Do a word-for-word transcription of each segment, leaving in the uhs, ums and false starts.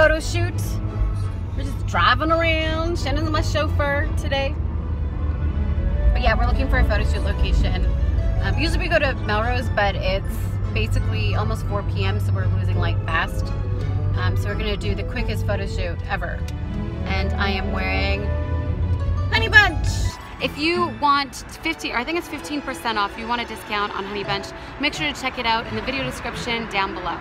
photo shoot. We're just driving around. Shannon's my chauffeur today. But yeah, we're looking for a photo shoot location. Um, usually we go to Melrose, but it's basically almost four P M, so we're losing light fast. Um, so we're gonna do the quickest photo shoot ever. And I am wearing Honey Bunch. If you want fifty, or I think it's fifteen percent off, you want a discount on Honey Bunch, make sure to check it out in the video description down below.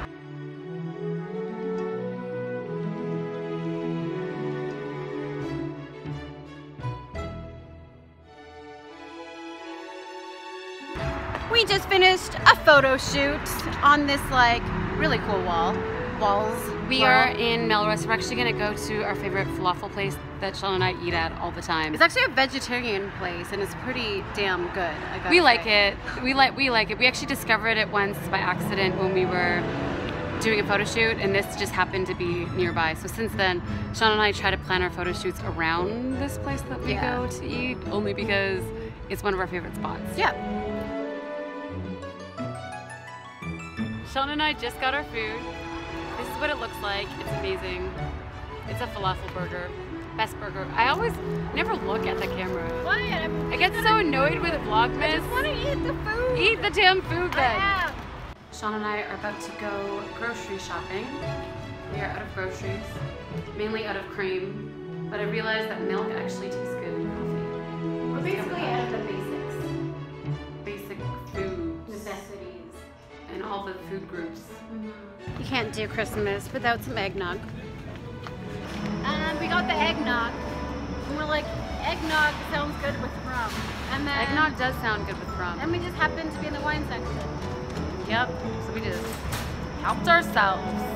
We just finished a photo shoot on this like really cool wall. Walls. We wall. are in Melrose. We're actually gonna go to our favorite falafel place that Shauna and I eat at all the time. It's actually a vegetarian place, and it's pretty damn good. I we like say. it. We like we like it. We actually discovered it once by accident when we were doing a photo shoot, and this just happened to be nearby. So since then, Shauna and I try to plan our photo shoots around this place that we yeah. go to eat, only because it's one of our favorite spots. Yeah. Shauna and I just got our food. This is what it looks like. It's amazing. It's a falafel burger. Best burger. I always never look at the camera. Why? I'm, I get so annoyed with Vlogmas. I just want to eat the food. Eat the damn food then. I am. Sean and I are about to go grocery shopping. We are out of groceries, mainly out of cream, but I realized that milk actually tastes good in coffee. We're basically at the basics. Basic foods. Necessities. And all the food groups. Mm-hmm. You can't do Christmas without some eggnog. And we got the eggnog. And we're like, eggnog sounds good with rum. And then eggnog does sound good with rum. And we just happened to be in the wine section. Yep. So we just helped ourselves.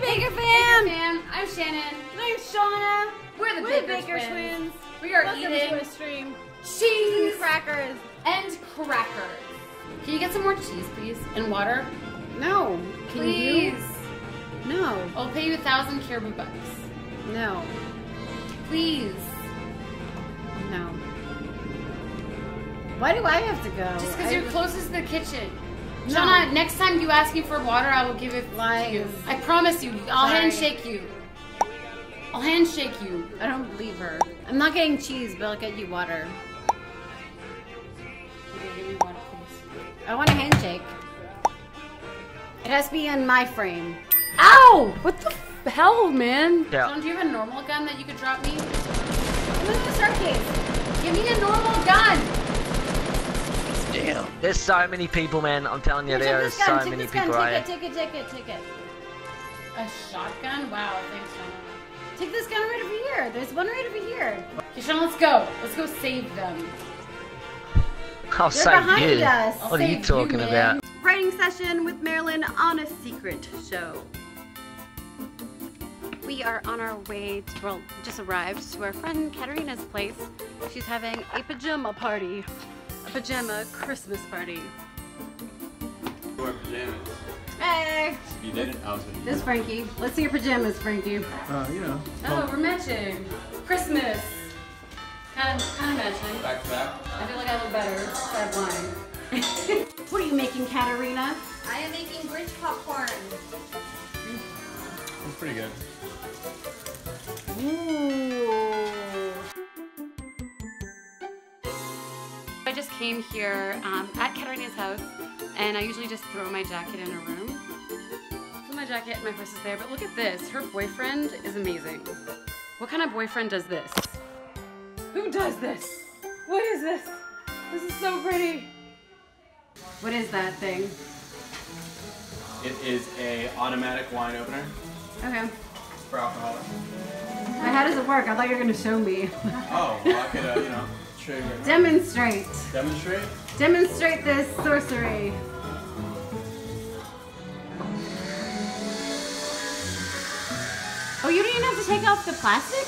Baker fam. Baker fam! I'm Shannon. And I'm Shauna. We're the We're Baker, Baker twins. twins. We are Welcome eating to a stream. cheese and crackers. And crackers. Can you get some more cheese, please? And water? No. Can please. You? No. I'll pay you a thousand Caribou bucks. No. Please. No. Why do I have to go? Just because you're closest to the kitchen. No. Shauna, next time you ask me for water, I will give it Lies. to you. I promise you. I'll Sorry. handshake you. I'll handshake you. I don't believe her. I'm not getting cheese, but I'll get you water. Okay, give me water, please. I want a handshake. It has to be in my frame. Ow! What the hell, man? Yeah. Shauna, do you have a normal gun that you could drop me? Move to the staircase. Give me a normal gun. Damn. There's so many people, man. I'm telling you, there are so many people out here. Take it, take it, take it, take it. A shotgun? Wow, thanks, Shauna. Take this gun right over here. There's one right over here. Okay, Shauna, let's go. Let's go save them. I'll save you. What are you talking about? Writing session with Marilyn on a secret show. We are on our way to, well, just arrived to our friend Catarina's place. She's having a pajama party. Pajama Christmas party. You wear pajamas. Hey! If you didn't, I was gonna This is Frankie. Let's see your pajamas, Frankie. Uh, you know. Oh, we're matching. Christmas. Kind of, kind of matching. Back to back. I feel like I look better. That wine. What are you making, Catarina? I am making bridge popcorn. It's pretty good. Ooh. I just came here um, at Catarina's house, and I usually just throw my jacket in her room. Put my jacket and my purse is there, but look at this. Her boyfriend is amazing. What kind of boyfriend does this? Who does this? What is this? This is so pretty. What is that thing? It is a automatic wine opener. Okay. For alcohol. How does it work? I thought you were going to show me. Oh, well, I could, uh, you know. Right Demonstrate. Demonstrate? Demonstrate this sorcery. Oh, you didn't even have to take off the plastic?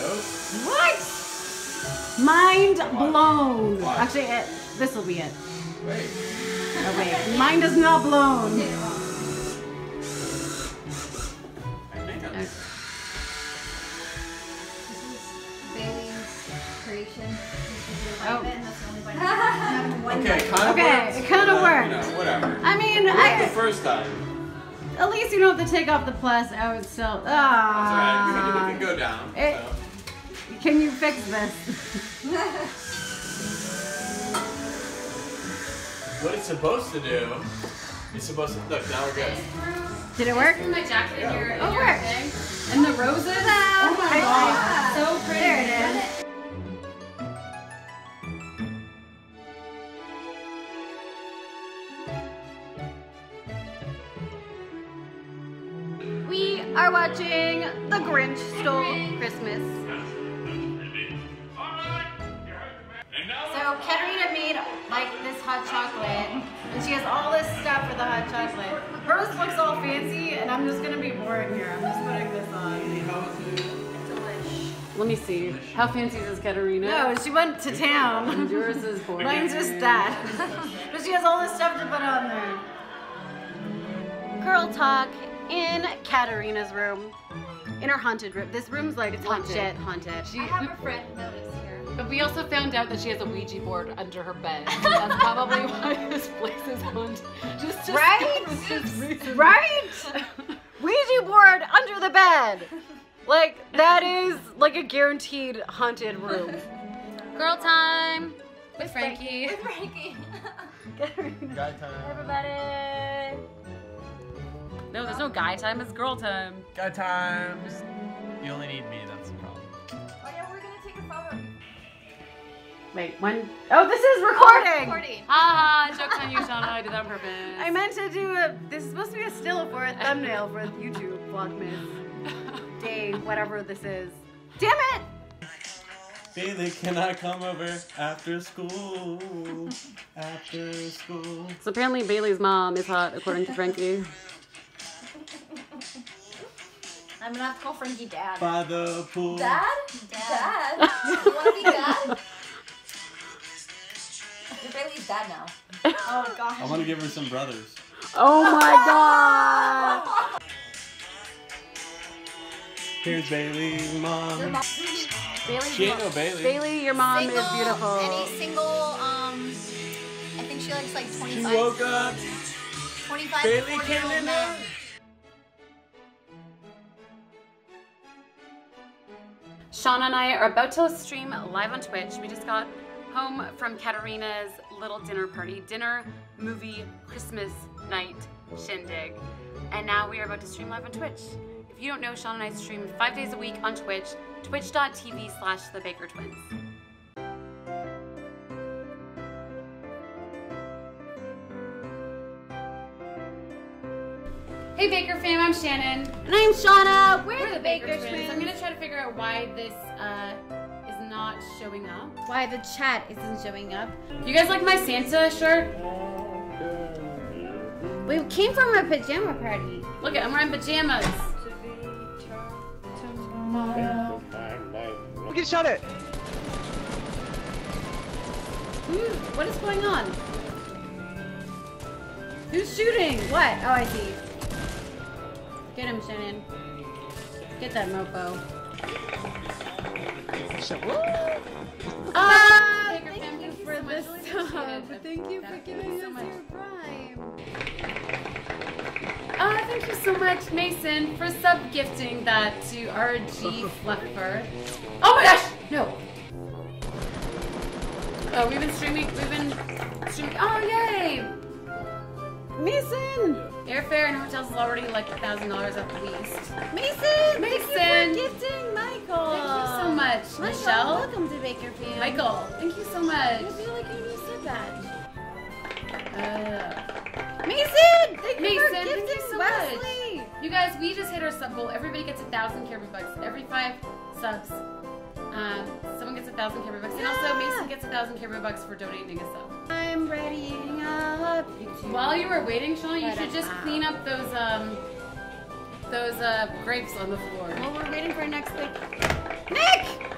Nope. What? Mind Why? blown. Why? Actually, it, this will be it. Wait. Oh, wait. Mind is not blown. I think I'm... variation. Oh. Okay, it kind of okay, worked. It kind of worked. You know, whatever. I mean, I the first time. At least you don't have to take off the plus. I would still. Ah. That's alright. We can go down. It, so. Can you fix this? What it's supposed to do? It's supposed to look. Now we're good. Did it work? My jacket yeah. here. Oh, it worked. And the roses. Oh my god. So pretty. There it is. We are watching The Grinch Stole Christmas. So Catarina made like this hot chocolate, and she has all this stuff for the hot chocolate. Hers looks all fancy, and I'm just gonna be boring here. I'm just putting this on. Delish. Let me see. How fancy is Catarina? No, she went to town. And yours is boring. Mine's just that. But she has all this stuff to put on there. Girl talk. In Catarina's room, in her haunted room. This room's like, it's haunted. Shit, haunted. She, I have a friend that is here. But we also found out that she has a Ouija board under her bed. So that's probably why this place is haunted. Just, just right? Right? Ouija board under the bed. Like, that is like a guaranteed haunted room. Girl time. With Frankie. With Frankie. Catarina. Guy time. Everybody. No, there's no guy time, it's girl time. Guy time. You only need me, that's the problem. Oh yeah, we're gonna take a photo. Wait, when? Oh, this is recording! Oh, recording. Ah, joke's on you, Shauna, I did that on purpose. I meant to do a, this is supposed to be a still for a thumbnail for YouTube Vlogmas day, whatever this is. Damn it! Bailey, can I come over after school? After school. So apparently Bailey's mom is hot, according to Frankie. I'm gonna have to call Frankie Dad. By the pool. Dad? Dad? Dad? You wanna be Dad? You're Bailey's Dad now. Oh gosh. I wanna give her some brothers. Oh my god! Here's Bailey's mom. Your mom. Bailey's she ain't no Bailey. Bailey, your mom single, is beautiful. Any single, um, I think she likes like twenty-five. She woke up. twenty-five Bailey came in there. Shauna and I are about to stream live on Twitch. We just got home from Catarina's little dinner party. Dinner, movie, Christmas night, shindig. And now we are about to stream live on Twitch. If you don't know, Shauna and I stream five days a week on Twitch, twitch.tv slash the Baker Twins. Hey Baker fam, I'm Shannon. And I'm Shauna. We're, We're the, the Baker, Baker Twins. Twins. I'm gonna try to figure out why this uh, is not showing up. Why the chat isn't showing up. You guys like my Santa shirt? We came from a pajama party. Look at, I'm wearing pajamas. We can shut it. Ooh, what is going on? Who's shooting? What? Oh, I see. Get him, Shannon. Get that mofo. Ah, thank you for this sub. Thank you for giving us your prime. Ah, thank you so much, Mason, for sub-gifting that to R G Fluffer. Oh my gosh! No! Oh, we've been streaming, we've been streaming. Oh, yay! Mason! Airfare and hotels is already like a thousand dollars at least. Mason! Mason! Thank you for gifting Michael! Thank you so much, Michael, Michelle. Welcome to Baker Fam. Michael, thank you so much. I feel like I just said that. Uh, Mason! Thank Mason, you for gifting thank you so Wesley. Much. You guys, we just hit our sub goal. Everybody gets a thousand Kirby bucks. Every five subs, um, someone gets a thousand Kirby bucks. Yeah. And also Mason gets a thousand Kirby bucks for donating a sub. I'm readying up. While you were waiting, Sean, you should just clean up those um those uh grapes on the floor. Well, we're waiting for next week. Nick!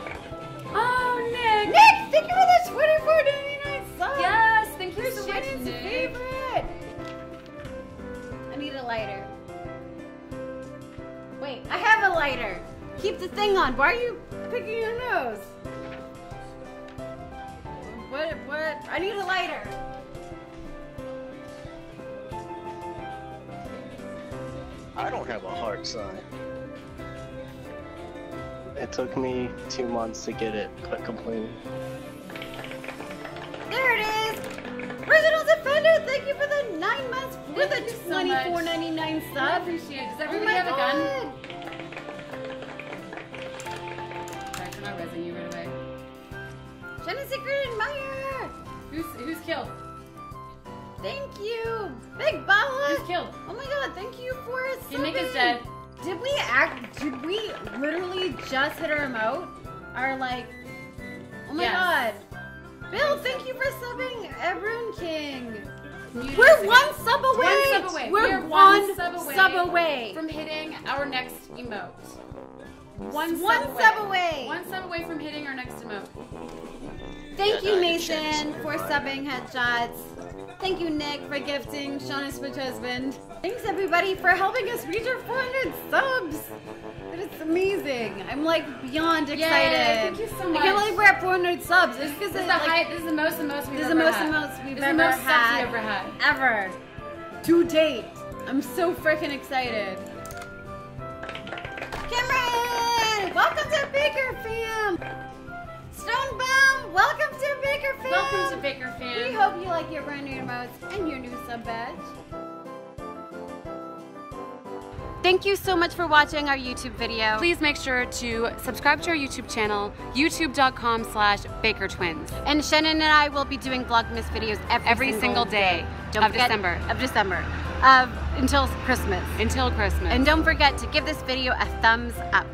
Oh, Nick! Nick, thank you for the twenty-four ninety-nine sub. Yes, thank you so much, Nick. Favorite. I need a lighter. Wait, I have a lighter. Keep the thing on. Why are you picking your nose? I need a lighter. I don't have a heart sign. It took me two months to get it, quit complaining. There it is! Personal Defender, thank you for the nine months with a twenty-four ninety-nine sub. I appreciate it. Does everybody have a gun? Sorry for not resing you right away. Shannon Secret Admirer! Who's, who's killed? Thank you! Big Bala! Who's killed? Oh my god, thank you for subbing! Nick is dead. Did we act, did we literally just hit our emote? Our like, oh my yes. god. Bill, thank you for subbing, Everyone King. We're one sub away. One sub away. We're, We're one, one sub, away sub away from hitting our next emote. One, one sub, away. sub away. One sub away from hitting our next emote. Thank you, Mason, for subbing headshots. Thank you, Nick, for gifting Shauna's switch husband. Thanks, everybody, for helping us reach our four hundred subs. That is amazing. I'm, like, beyond excited. Yay, thank you so much. I feel like we're at four hundred subs. It's because this, is it, the like, high, this is the most and most we've ever had. This is the most and most we've ever had. This is the most subs we've ever had. Ever. To date. I'm so freaking excited. Cameron, welcome to Baker Fam. Stonebomb, welcome to Baker Fam! Welcome to Baker Fam! We hope you like your brand new emotes and your new sub badge. Thank you so much for watching our YouTube video. Please make sure to subscribe to our YouTube channel, youtube.com slash BakerTwins. And Shannon and I will be doing Vlogmas videos every, every single, single day, day. Of December. Of December. Of, until Christmas. Until Christmas. And don't forget to give this video a thumbs up.